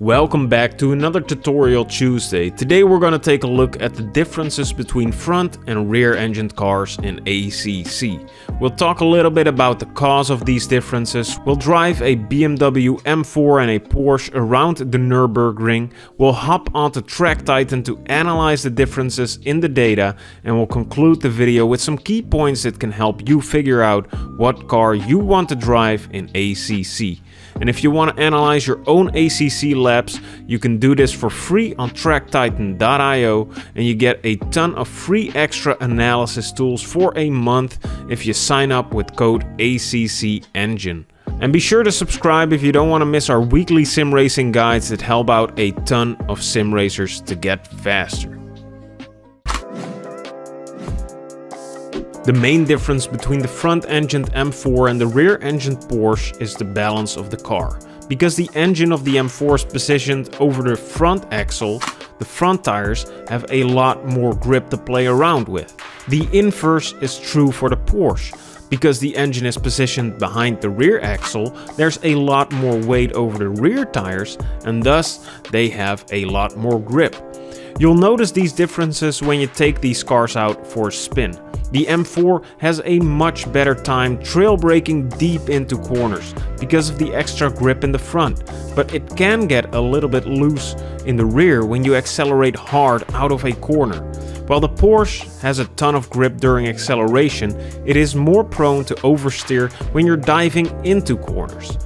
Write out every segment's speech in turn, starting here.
Welcome back to another Tutorial Tuesday. Today we're going to take a look at the differences between front and rear engined cars in ACC. We'll talk a little bit about the cause of these differences. We'll drive a BMW M4 and a Porsche around the Nürburgring. We'll hop onto Track Titan to analyze the differences in the data, and we'll conclude the video with some key points that can help you figure out what car you want to drive in ACC. And if you want to analyze your own ACC labs, you can do this for free on tracktitan.io, and you get a ton of free extra analysis tools for a month if you sign up with code ACCengine. And be sure to subscribe if you don't want to miss our weekly sim racing guides that help out a ton of sim racers to get faster. The main difference between the front-engined M4 and the rear-engined Porsche is the balance of the car. Because the engine of the M4 is positioned over the front axle, the front tires have a lot more grip to play around with. The inverse is true for the Porsche. Because the engine is positioned behind the rear axle, there's a lot more weight over the rear tires, and thus they have a lot more grip. You'll notice these differences when you take these cars out for a spin. The M4 has a much better time trail braking deep into corners because of the extra grip in the front, but it can get a little bit loose in the rear when you accelerate hard out of a corner. While the Porsche has a ton of grip during acceleration, it is more prone to oversteer when you're diving into corners.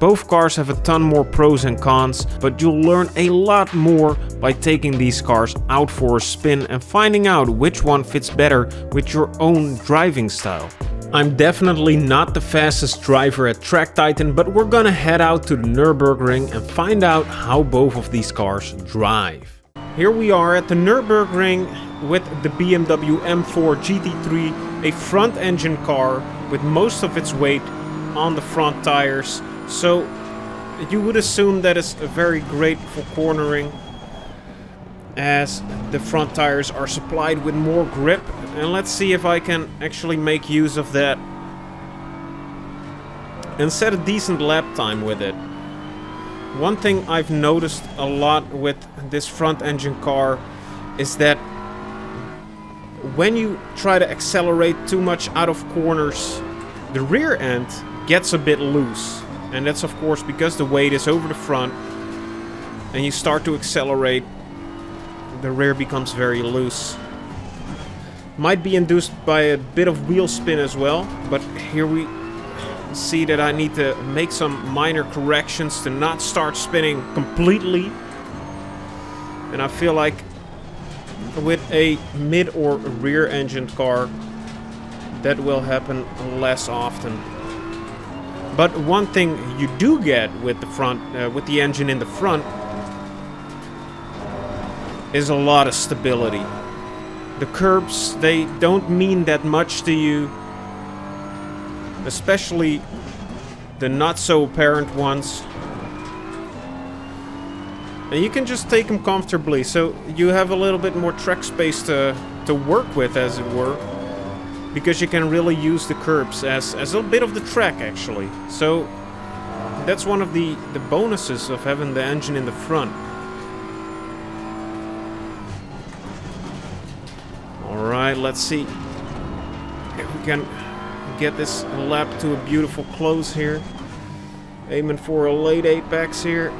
Both cars have a ton more pros and cons, but you'll learn a lot more by taking these cars out for a spin and finding out which one fits better with your own driving style. I'm definitely not the fastest driver at Track Titan, but we're gonna head out to the Nürburgring and find out how both of these cars drive. Here we are at the Nürburgring with the BMW M4 GT3, a front engine car with most of its weight on the front tires. So you would assume that it's very great for cornering, as the front tires are supplied with more grip. And let's see if I can actually make use of that and set a decent lap time with it. One thing I've noticed a lot with this front engine car is that when you try to accelerate too much out of corners, the rear end gets a bit loose. And that's, of course, because the weight is over the front, and you start to accelerate, the rear becomes very loose. Might be induced by a bit of wheel spin as well, but here we see that I need to make some minor corrections to not start spinning completely. And I feel like with a mid or rear-engined car, that will happen less often. But one thing you do get with the front, with the engine in the front, is a lot of stability. The curbs, they don't mean that much to you, especially the not so apparent ones. And you can just take them comfortably, so you have a little bit more track space to work with, as it were. Because you can really use the curbs as a bit of the track, actually. So that's one of the bonuses of having the engine in the front. Alright, let's see if we can get this lap to a beautiful close here. Aiming for a late apex here.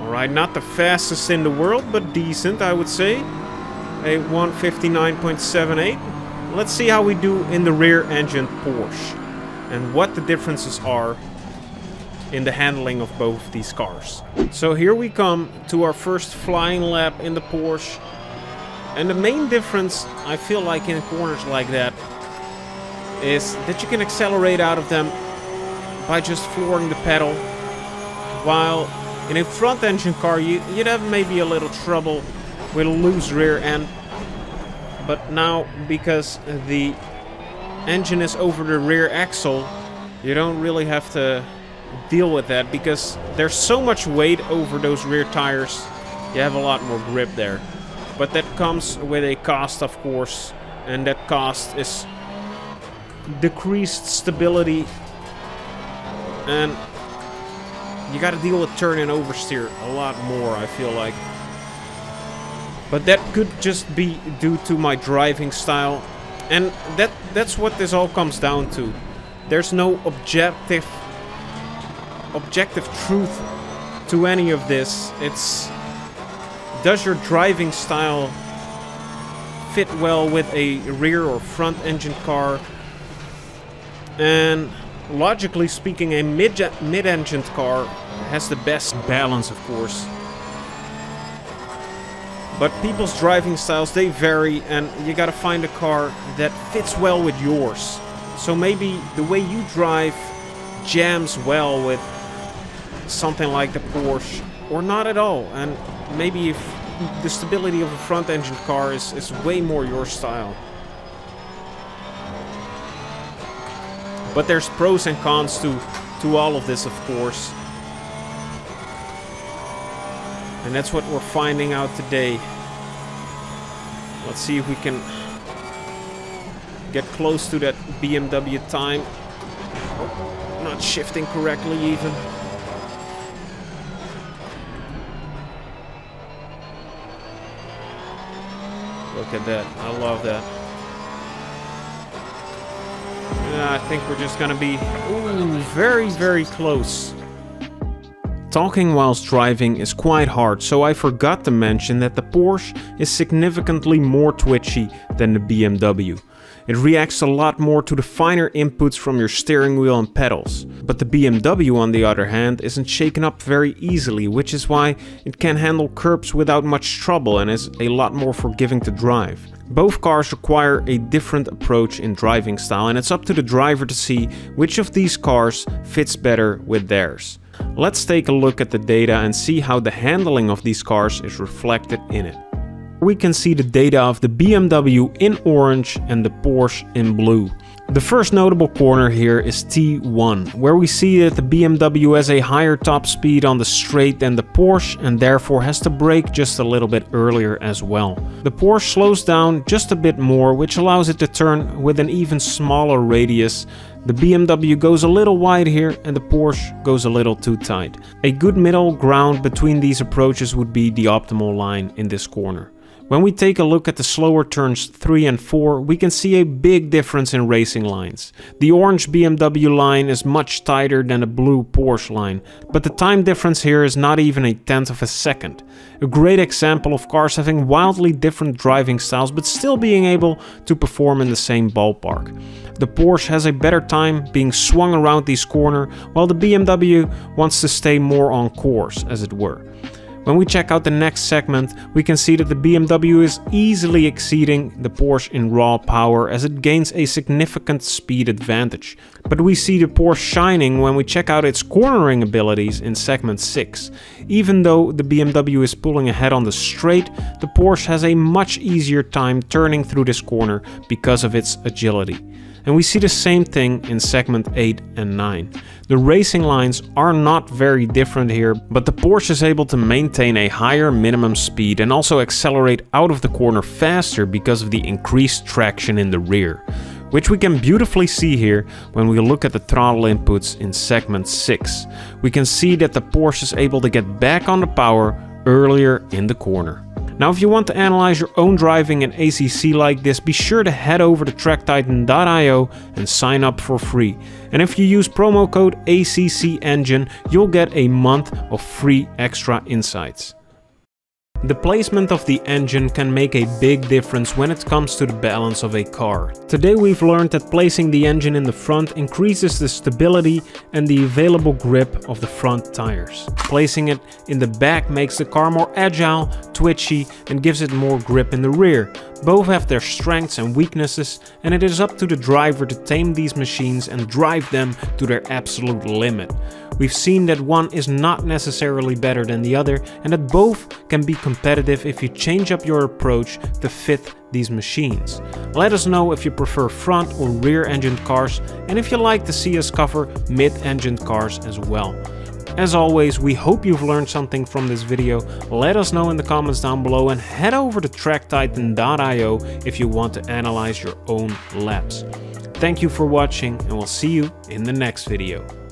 Alright, not the fastest in the world, but decent, I would say. A 159.78. Let's see how we do in the rear-engined Porsche and what the differences are in the handling of both these cars. So here we come to our first flying lap in the Porsche, and the main difference I feel like in corners like that is that you can accelerate out of them by just flooring the pedal, while in a front-engine car you'd have maybe a little trouble with a loose rear end. But now, because the engine is over the rear axle, you don't really have to deal with that, because there's so much weight over those rear tires, you have a lot more grip there. But that comes with a cost, of course, and that cost is decreased stability and you got to deal with turn and oversteer a lot more, I feel like. But that could just be due to my driving style. And that's what this all comes down to. There's no objective truth to any of this. It's, does your driving style fit well with a rear or front engine car? And logically speaking, a mid-engined car has the best balance, of course. But people's driving styles, they vary, and you gotta find a car that fits well with yours. So maybe the way you drive jams well with something like the Porsche, or not at all. And maybe if the stability of a front-engine car is way more your style. But there's pros and cons to all of this, of course. And that's what we're finding out today. Let's see if we can get close to that BMW time. Oh, not shifting correctly even. Look at that. I love that. I think we're just gonna be very, very close. Talking whilst driving is quite hard, so I forgot to mention that the Porsche is significantly more twitchy than the BMW. It reacts a lot more to the finer inputs from your steering wheel and pedals. But the BMW, on the other hand, isn't shaken up very easily, which is why it can handle curbs without much trouble and is a lot more forgiving to drive. Both cars require a different approach in driving style, and it's up to the driver to see which of these cars fits better with theirs. Let's take a look at the data and see how the handling of these cars is reflected in it. We can see the data of the BMW in orange and the Porsche in blue. The first notable corner here is T1, where we see that the BMW has a higher top speed on the straight than the Porsche and therefore has to brake just a little bit earlier as well. The Porsche slows down just a bit more, which allows it to turn with an even smaller radius. The BMW goes a little wide here and the Porsche goes a little too tight. A good middle ground between these approaches would be the optimal line in this corner. When we take a look at the slower turns 3 and 4, we can see a big difference in racing lines. The orange BMW line is much tighter than the blue Porsche line, but the time difference here is not even a tenth of a second. A great example of cars having wildly different driving styles but still being able to perform in the same ballpark. The Porsche has a better time being swung around these corners, while the BMW wants to stay more on course, as it were. When we check out the next segment, we can see that the BMW is easily exceeding the Porsche in raw power as it gains a significant speed advantage. But we see the Porsche shining when we check out its cornering abilities in segment 6. Even though the BMW is pulling ahead on the straight, the Porsche has a much easier time turning through this corner because of its agility. And we see the same thing in segment 8 and 9. The racing lines are not very different here, but the Porsche is able to maintain a higher minimum speed and also accelerate out of the corner faster because of the increased traction in the rear, which we can beautifully see here when we look at the throttle inputs in segment 6. We can see that the Porsche is able to get back on the power earlier in the corner. Now, if you want to analyze your own driving in ACC like this, be sure to head over to tracktitan.io and sign up for free. And if you use promo code ACCengine, you'll get a month of free extra insights. The placement of the engine can make a big difference when it comes to the balance of a car. Today we've learned that placing the engine in the front increases the stability and the available grip of the front tires. Placing it in the back makes the car more agile, twitchy, and gives it more grip in the rear. Both have their strengths and weaknesses, and it is up to the driver to tame these machines and drive them to their absolute limit. We've seen that one is not necessarily better than the other, and that both can be competitive if you change up your approach to fit these machines. Let us know if you prefer front or rear-engined cars, and if you like to see us cover mid-engined cars as well. As always, we hope you've learned something from this video. Let us know in the comments down below and head over to tracktitan.io if you want to analyze your own laps. Thank you for watching, and we'll see you in the next video.